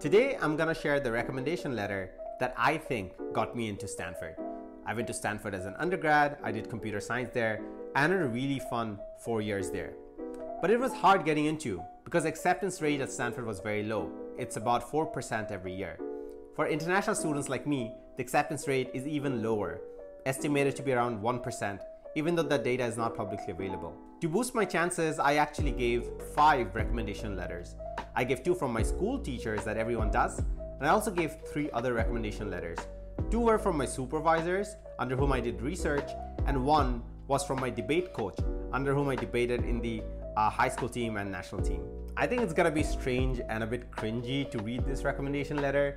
Today, I'm gonna share the recommendation letter that I think got me into Stanford. I went to Stanford as an undergrad, I did computer science there, and had a really fun 4 years there. But it was hard getting into because acceptance rate at Stanford was very low. It's about 4% every year. For international students like me, the acceptance rate is even lower, estimated to be around 1%, even though that data is not publicly available. To boost my chances, I actually gave 5 recommendation letters. I gave 2 from my school teachers that everyone does, and I also gave 3 other recommendation letters. 2 were from my supervisors, under whom I did research, and 1 was from my debate coach, under whom I debated in the high school team and national team. I think it's gonna be strange and a bit cringy to read this recommendation letter.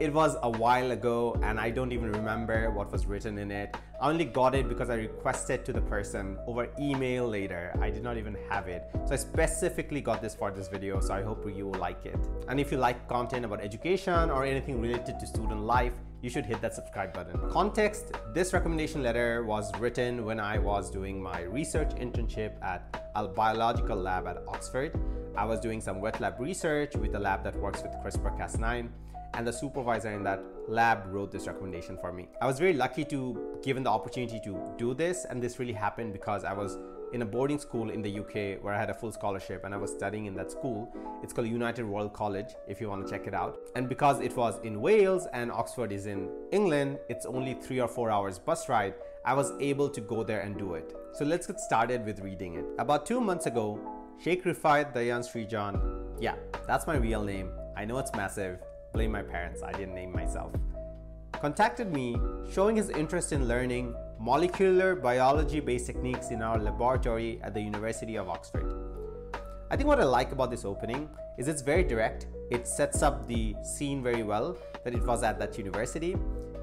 It was a while ago and I don't even remember what was written in it. I only got it because I requested to the person over email later. I did not even have it. So I specifically got this for this video, so I hope you will like it. And if you like content about education or anything related to student life, you should hit that subscribe button. Context: this recommendation letter was written when I was doing my research internship at a biological lab at Oxford. I was doing some wet lab research with a lab that works with CRISPR-Cas9. And the supervisor in that lab wrote this recommendation for me. I was very lucky to given the opportunity to do this, and this really happened because I was in a boarding school in the UK where I had a full scholarship and I was studying in that school. It's called United Royal College if you want to check it out. And because it was in Wales and Oxford is in England, it's only 3 or 4 hours bus ride, I was able to go there and do it. So let's get started with reading it. About 2 months ago, Sheikh Rifai Dayan Srijon, yeah, that's my real name. I know it's massive. Blame my parents, I didn't name myself, contacted me showing his interest in learning molecular biology-based techniques in our laboratory at the University of Oxford. I think what I like about this opening is it's very direct. It sets up the scene very well that it was at that university,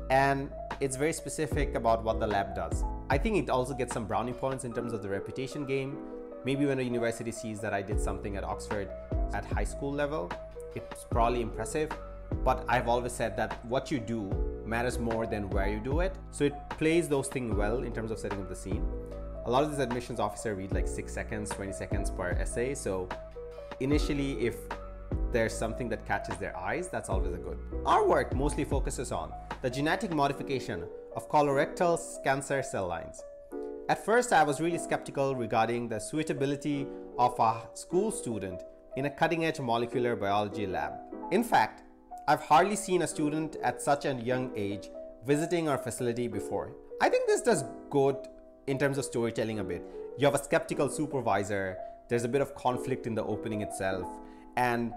and it's very specific about what the lab does. I think it also gets some brownie points in terms of the reputation game. Maybe when a university sees that I did something at Oxford at high school level, it's probably impressive. But I've always said that what you do matters more than where you do it. So it plays those things well in terms of setting up the scene. A lot of these admissions officers read like 6 seconds, 20 seconds per essay. So initially, if there's something that catches their eyes, that's always a good. Our work mostly focuses on the genetic modification of colorectal cancer cell lines. At first, I was really skeptical regarding the suitability of a school student in a cutting-edge molecular biology lab. In fact, I've hardly seen a student at such a young age visiting our facility before. I think this does good in terms of storytelling a bit. You have a skeptical supervisor, there's a bit of conflict in the opening itself, and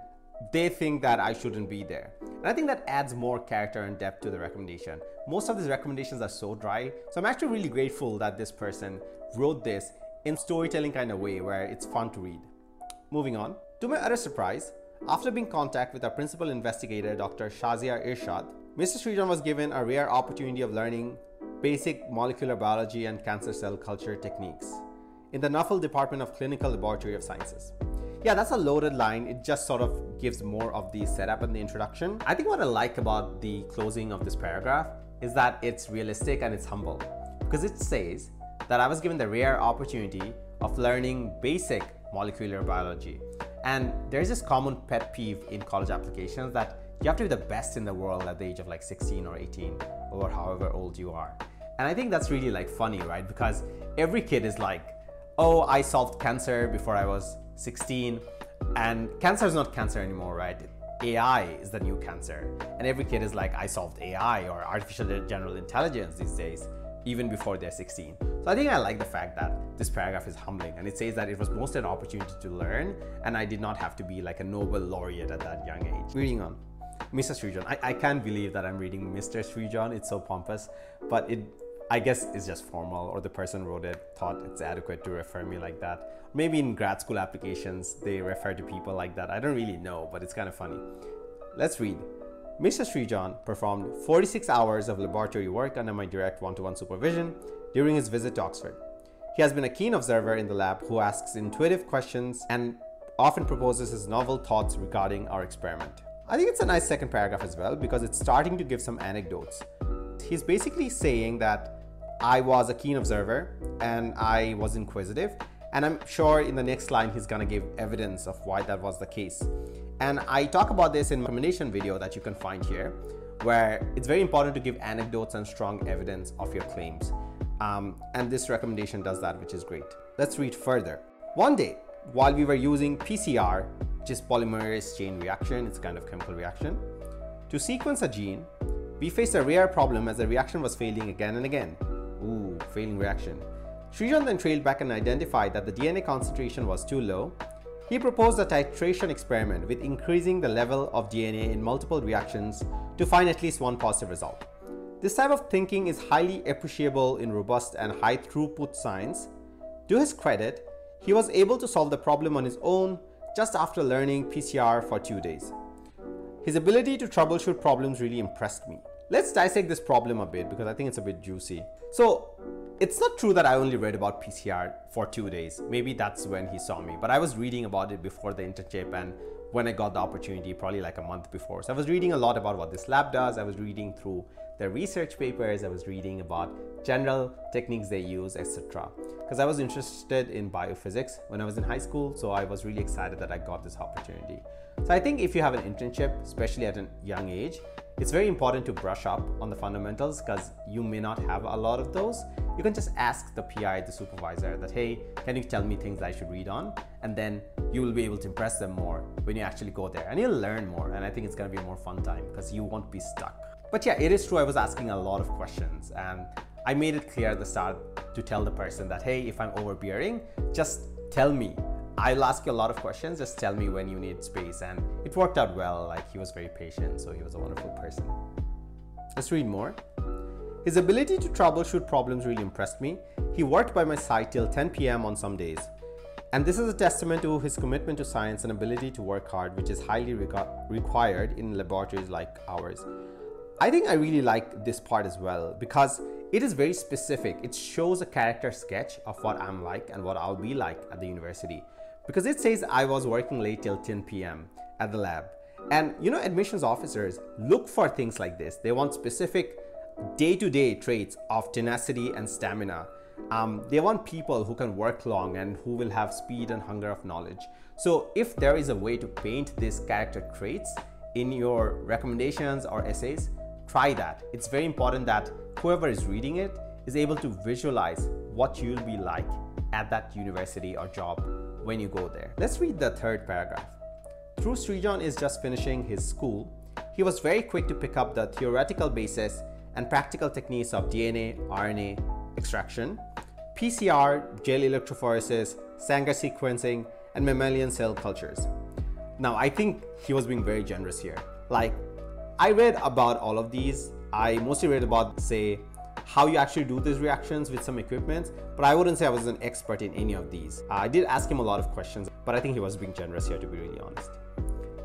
they think that I shouldn't be there. And I think that adds more character and depth to the recommendation. Most of these recommendations are so dry, so I'm actually really grateful that this person wrote this in storytelling kind of way where it's fun to read. Moving on. To my utter surprise, after being in contact with our principal investigator, Dr. Shazia Irshad, Mr. Srijon was given a rare opportunity of learning basic molecular biology and cancer cell culture techniques in the Nuffel Department of Clinical Laboratory of Sciences. Yeah, that's a loaded line. It just sort of gives more of the setup and the introduction. I think what I like about the closing of this paragraph is that it's realistic and it's humble, because it says that I was given the rare opportunity of learning basic molecular biology. And there's this common pet peeve in college applications that you have to be the best in the world at the age of like 16 or 18 or however old you are. And I think that's really like funny, right? Because every kid is like, oh, I solved cancer before I was 16, and cancer is not cancer anymore, right? AI is the new cancer. And every kid is like, I solved AI or artificial general intelligence these days, even before they're 16. So I think I like the fact that this paragraph is humbling, and it says that it was mostly an opportunity to learn and I did not have to be like a Nobel laureate at that young age. Reading on. Mr. Srijon. I can't believe that I'm reading Mr. Srijon. It's so pompous, but I guess it's just formal, or the person wrote it thought it's adequate to refer me like that. Maybe in grad school applications, they refer to people like that. I don't really know, but it's kind of funny. Let's read. Mr. Srijon performed 46 hours of laboratory work under my direct one-to-one supervision during his visit to Oxford. He has been a keen observer in the lab who asks intuitive questions and often proposes his novel thoughts regarding our experiment. I think it's a nice second paragraph as well, because it's starting to give some anecdotes. He's basically saying that I was a keen observer and I was inquisitive, and I'm sure in the next line he's gonna give evidence of why that was the case. And I talk about this in my recommendation video that you can find here, where it's very important to give anecdotes and strong evidence of your claims. And this recommendation does that, which is great. Let's read further. One day, while we were using PCR, which is polymerase chain reaction, it's a kind of chemical reaction, to sequence a gene, we faced a rare problem as the reaction was failing again and again. Ooh, failing reaction. Srijon then trailed back and identified that the DNA concentration was too low. He proposed a titration experiment with increasing the level of DNA in multiple reactions to find at least one positive result. This type of thinking is highly appreciable in robust and high throughput science. To his credit, he was able to solve the problem on his own just after learning PCR for 2 days. His ability to troubleshoot problems really impressed me. Let's dissect this problem a bit because I think it's a bit juicy. So, it's not true that I only read about PCR for 2 days. Maybe that's when he saw me, but I was reading about it before the internship and when I got the opportunity, probably like a month before. So I was reading a lot about what this lab does. I was reading through their research papers. I was reading about general techniques they use, etc. Because I was interested in biophysics when I was in high school. So I was really excited that I got this opportunity. So I think if you have an internship, especially at a young age, it's very important to brush up on the fundamentals because you may not have a lot of those. You can just ask the PI, the supervisor, that, hey, can you tell me things I should read on? And then you will be able to impress them more when you actually go there and you'll learn more. And I think it's going to be a more fun time because you won't be stuck. But yeah, it is true. I was asking a lot of questions and I made it clear at the start to tell the person that, hey, if I'm overbearing, just tell me. I'll ask you a lot of questions, just tell me when you need space. And it worked out well, like he was very patient, so he was a wonderful person. Let's read more. His ability to troubleshoot problems really impressed me. He worked by my side till 10 p.m. on some days. And this is a testament to his commitment to science and ability to work hard, which is highly required in laboratories like ours. I think I really like this part as well because it is very specific. It shows a character sketch of what I'm like and what I'll be like at the university. Because it says I was working late till 10 p.m. at the lab. And you know, admissions officers look for things like this. They want specific day-to-day traits of tenacity and stamina. They want people who can work long and who will have speed and hunger of knowledge. So if there is a way to paint these character traits in your recommendations or essays, try that. It's very important that whoever is reading it is able to visualize what you'll be like at that university or job when you go there. Let's read the third paragraph. Though Srijon is just finishing his school, he was very quick to pick up the theoretical basis and practical techniques of DNA, RNA extraction, PCR, gel electrophoresis, Sanger sequencing, and mammalian cell cultures. Now, I think he was being very generous here. Like, I read about all of these. I mostly read about, say, how you actually do these reactions with some equipment, but I wouldn't say I was an expert in any of these. I did ask him a lot of questions, but I think he was being generous here, to be really honest.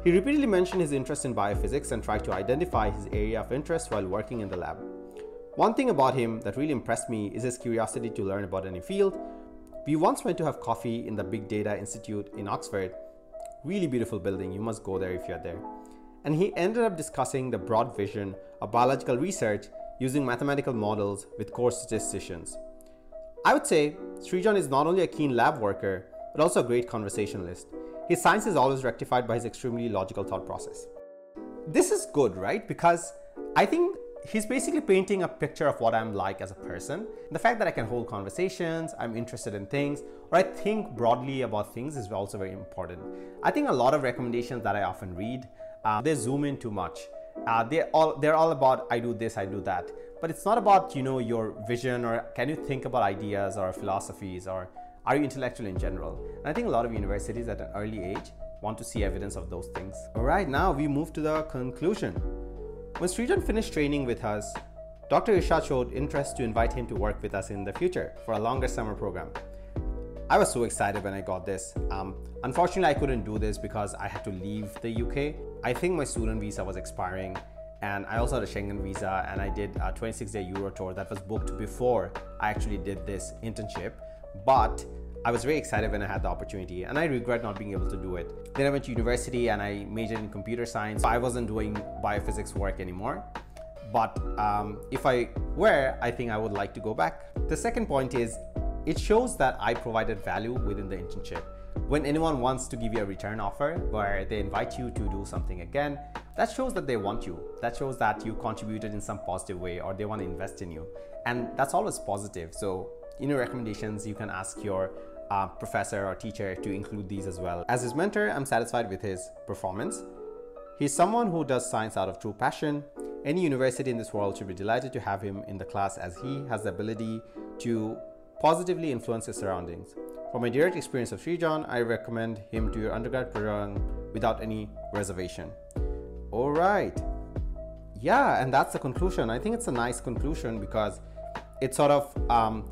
He repeatedly mentioned his interest in biophysics and tried to identify his area of interest while working in the lab. One thing about him that really impressed me is his curiosity to learn about any field. We once went to have coffee in the Big Data Institute in Oxford. Really beautiful building, you must go there if you're there. And he ended up discussing the broad vision of biological research using mathematical models with core statisticians. I would say Srijon is not only a keen lab worker, but also a great conversationalist. His science is always rectified by his extremely logical thought process. This is good, right? Because I think he's basically painting a picture of what I'm like as a person. The fact that I can hold conversations, I'm interested in things, or I think broadly about things is also very important. I think a lot of recommendations that I often read, they zoom in too much. They're all about I do this, I do that, but it's not about, you know, your vision or can you think about ideas or philosophies or are you intellectual in general. And I think a lot of universities at an early age want to see evidence of those things. All right, now we move to the conclusion. When Srijon finished training with us, Dr. Isha showed interest to invite him to work with us in the future for a longer summer program. I was so excited when I got this. Unfortunately, I couldn't do this because I had to leave the UK. I think my student visa was expiring and I also had a Schengen visa and I did a 26-day Euro tour that was booked before I actually did this internship. But I was very excited when I had the opportunity and I regret not being able to do it. Then I went to university and I majored in computer science. So I wasn't doing biophysics work anymore. But if I were, I think I would like to go back. The second point is, it shows that I provided value within the internship. When anyone wants to give you a return offer where they invite you to do something again, that shows that they want you. That shows that you contributed in some positive way or they want to invest in you. And that's always positive. So in your recommendations, you can ask your professor or teacher to include these as well. As his mentor, I'm satisfied with his performance. He's someone who does science out of true passion. Any university in this world should be delighted to have him in the class, as he has the ability to positively influence his surroundings. From my direct experience of Srijon, I recommend him to your undergrad program without any reservation. All right. Yeah, and that's the conclusion. I think it's a nice conclusion because it sort of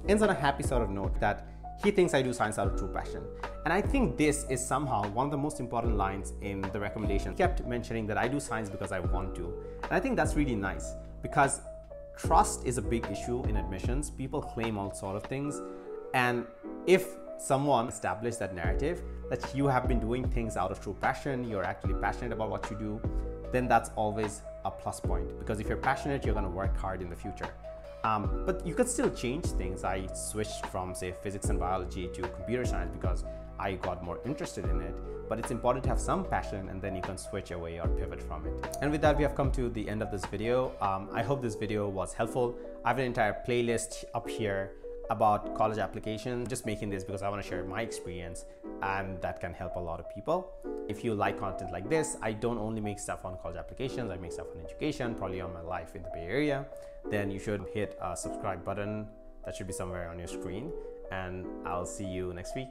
ends on a happy sort of note that he thinks I do science out of true passion. And I think this is somehow one of the most important lines in the recommendation. He kept mentioning that I do science because I want to. And I think that's really nice because trust is a big issue in admissions. People claim all sort of things. And if someone established that narrative that you have been doing things out of true passion, you're actually passionate about what you do, then that's always a plus point. Because if you're passionate, you're gonna work hard in the future. But you can still change things. I switched from, say, physics and biology to computer science because I got more interested in it. But it's important to have some passion, and then you can switch away or pivot from it. And with that, we have come to the end of this video. I hope this video was helpful. I have an entire playlist up here about college applications. Just making this because I want to share my experience, and that can help a lot of people. If you like content like this, I don't only make stuff on college applications, I make stuff on education, probably on my life in the Bay Area. Then you should hit a subscribe button that should be somewhere on your screen, and I'll see you next week.